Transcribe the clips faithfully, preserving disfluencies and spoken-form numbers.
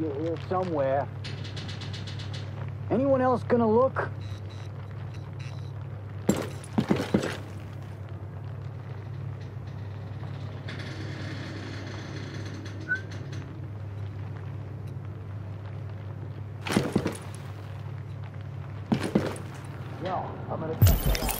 know you're here somewhere. Anyone else gonna look? No, I'm gonna check that out.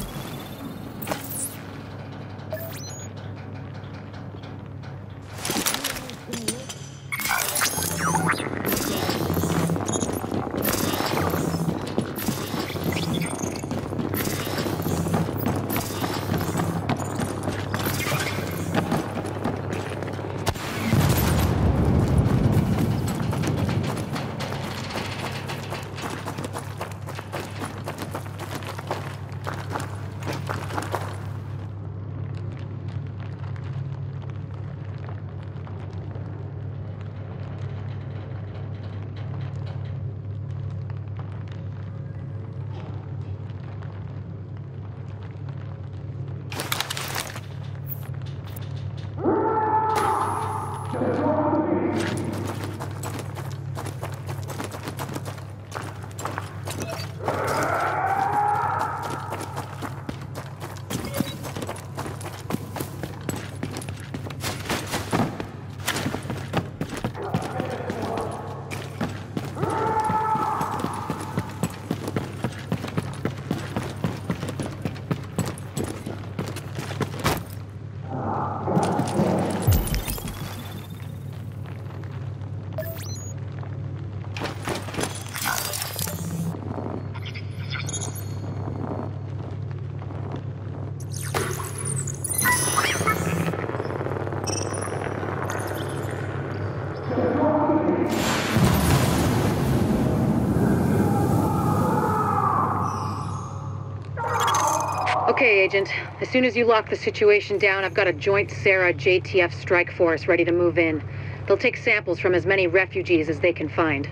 Okay, Agent. As soon as you lock the situation down, I've got a joint SARA J T F strike force ready to move in. They'll take samples from as many refugees as they can find.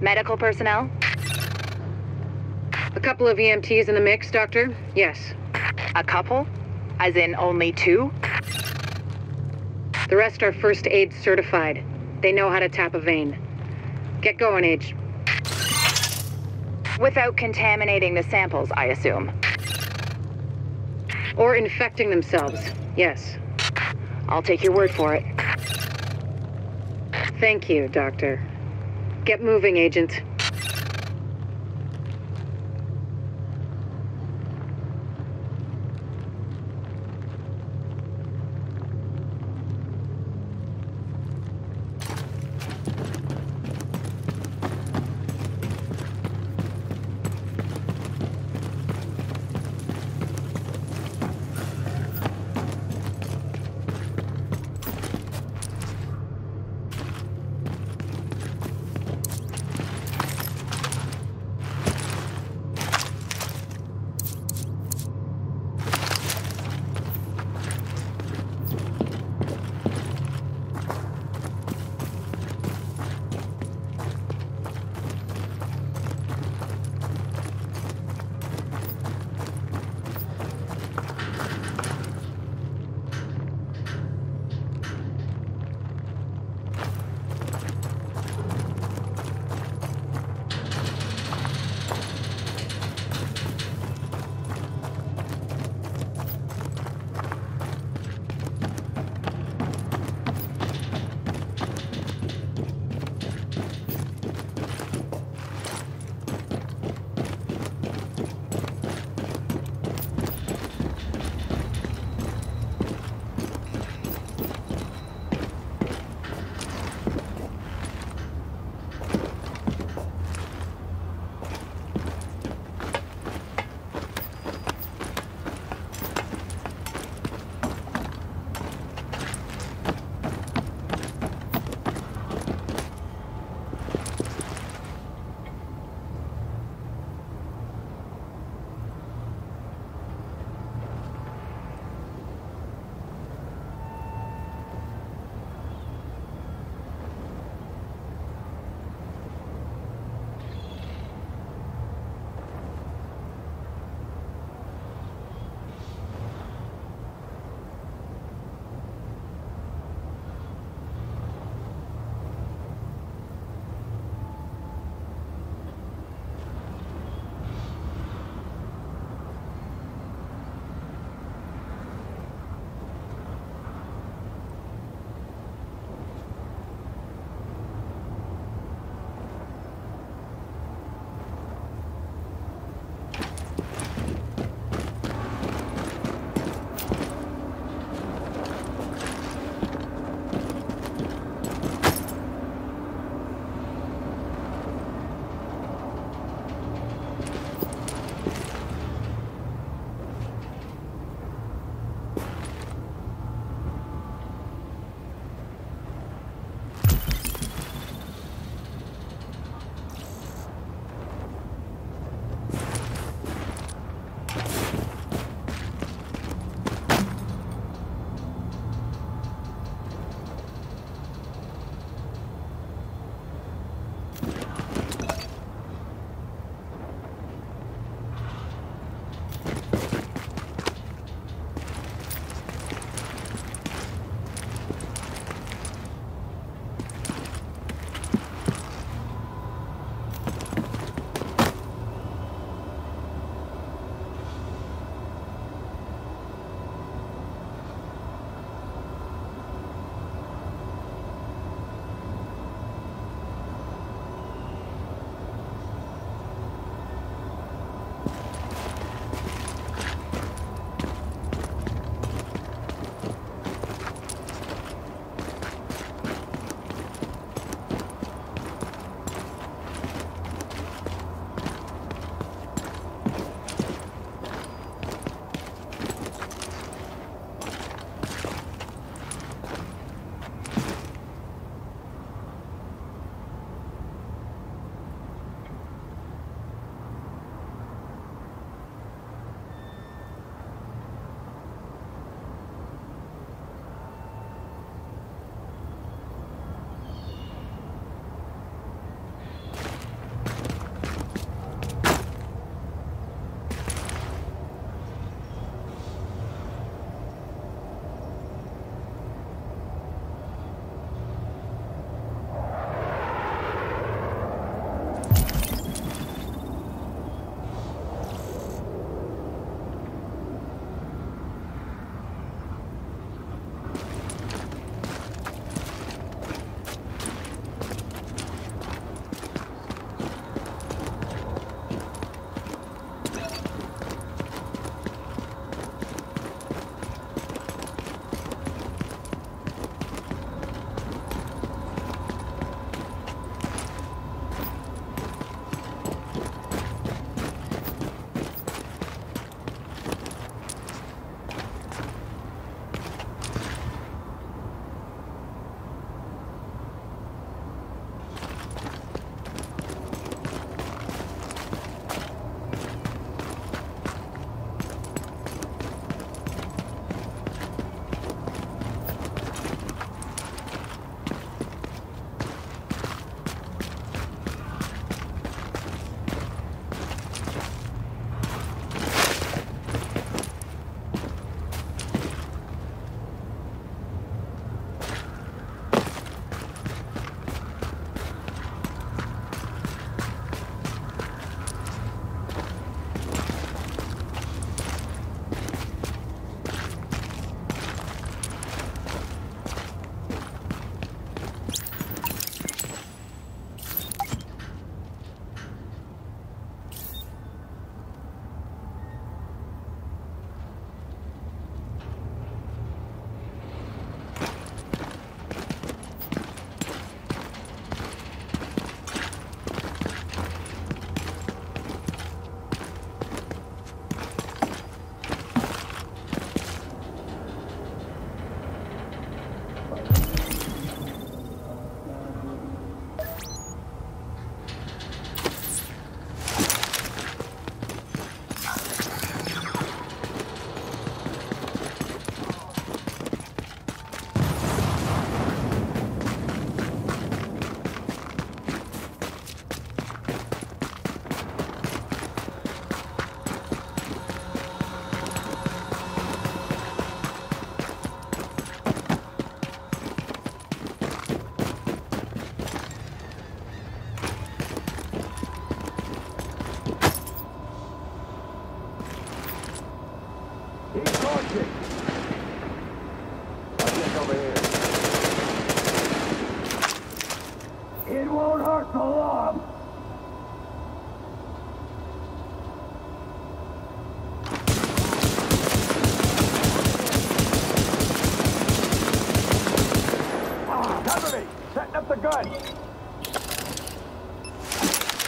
Medical personnel? A couple of E M Ts in the mix, Doctor? Yes. A couple? As in only two? The rest are first aid certified. They know how to tap a vein. Get going, Age. Without contaminating the samples, I assume. Or infecting themselves, yes. I'll take your word for it. Thank you, Doctor. Get moving, Agent.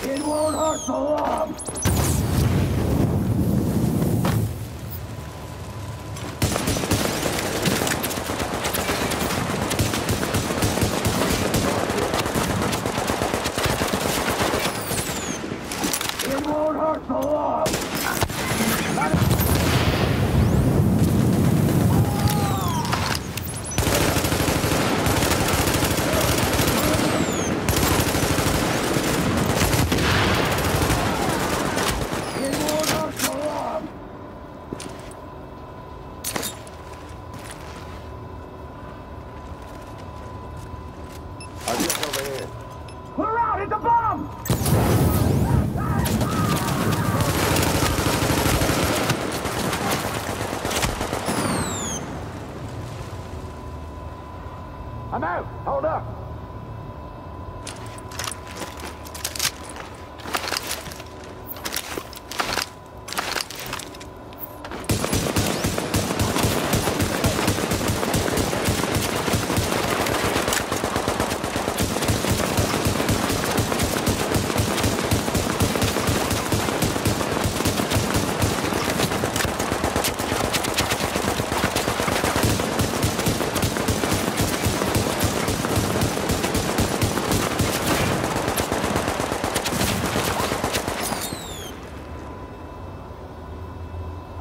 It won't hurt for long. It won't hurt for long. We're out at the bottom! I'm out! Hold up!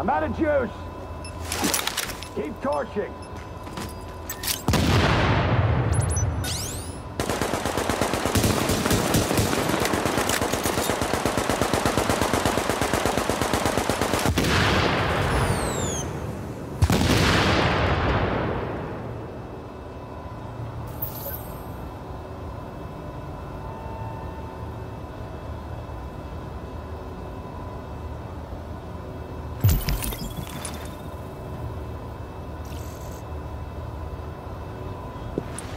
I'm out of juice. Keep torching. You